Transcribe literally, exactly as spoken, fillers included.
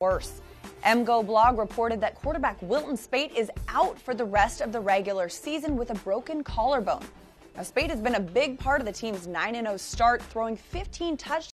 Worse. MGoBlog reported that quarterback Wilton Speight is out for the rest of the regular season with a broken collarbone. Now, Speight has been a big part of the team's nine and oh start, throwing fifteen touchdowns.